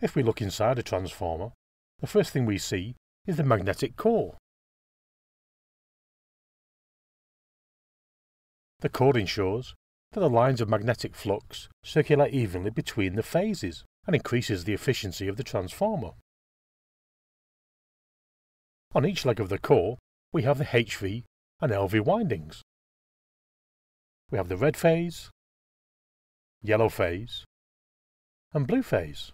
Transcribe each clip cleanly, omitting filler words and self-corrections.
If we look inside a transformer, the first thing we see is the magnetic core. The core ensures that the lines of magnetic flux circulate evenly between the phases and increases the efficiency of the transformer. On each leg of the core, we have the HV and LV windings. We have the red phase, yellow phase, and blue phase.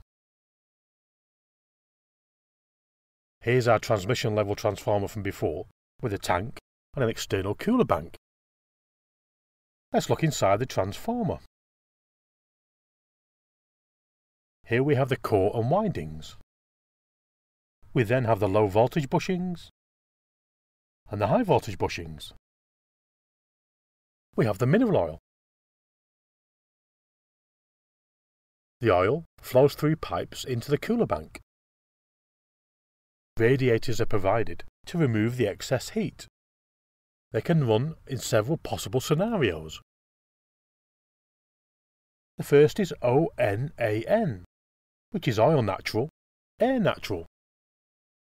Here's our transmission level transformer from before, with a tank and an external cooler bank. Let's look inside the transformer. Here we have the core and windings. We then have the low voltage bushings and the high voltage bushings. We have the mineral oil. The oil flows through pipes into the cooler bank. Radiators are provided to remove the excess heat. They can run in several possible scenarios. The first is ONAN, which is oil natural, air natural.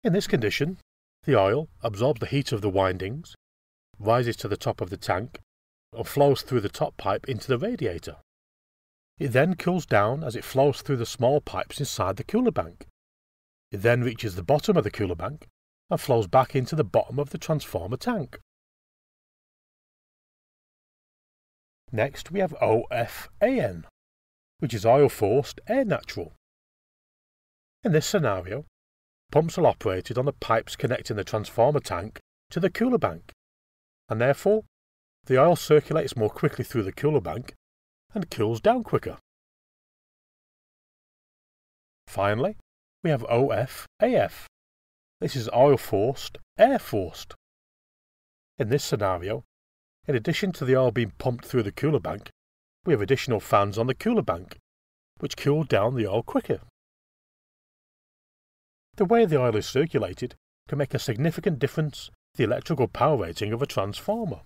In this condition, the oil absorbs the heat of the windings, rises to the top of the tank, and flows through the top pipe into the radiator. It then cools down as it flows through the small pipes inside the cooler bank. It then reaches the bottom of the cooler bank and flows back into the bottom of the transformer tank. Next we have OFAN, which is oil forced air natural. In this scenario, pumps are operated on the pipes connecting the transformer tank to the cooler bank, and therefore the oil circulates more quickly through the cooler bank and cools down quicker. Finally, we have OFAF. This is oil forced air forced. In this scenario, in addition to the oil being pumped through the cooler bank, we have additional fans on the cooler bank, which cool down the oil quicker. The way the oil is circulated can make a significant difference to the electrical power rating of a transformer.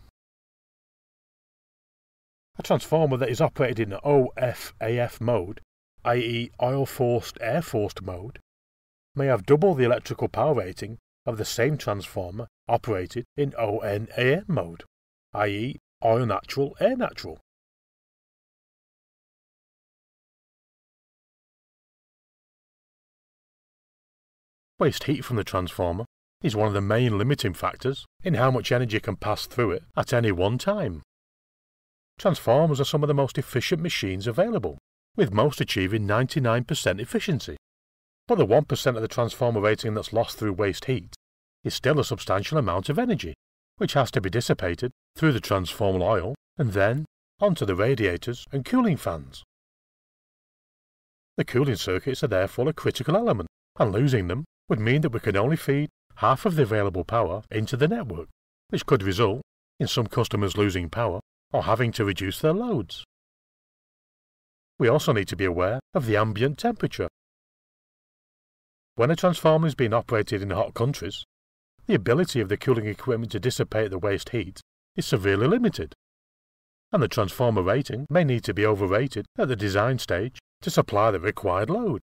A transformer that is operated in OFAF mode, i.e. oil-forced, air-forced mode, may have double the electrical power rating of the same transformer operated in ONAN mode, i.e. oil natural, air natural. Waste heat from the transformer is one of the main limiting factors in how much energy can pass through it at any one time. Transformers are some of the most efficient machines available, with most achieving 99% efficiency. But the 1% of the transformer rating that's lost through waste heat is still a substantial amount of energy, which has to be dissipated through the transformer oil and then onto the radiators and cooling fans. The cooling circuits are therefore a critical element, and losing them would mean that we can only feed half of the available power into the network, which could result in some customers losing power or having to reduce their loads. We also need to be aware of the ambient temperature. When a transformer is being operated in hot countries, the ability of the cooling equipment to dissipate the waste heat is severely limited, and the transformer rating may need to be overrated at the design stage to supply the required load.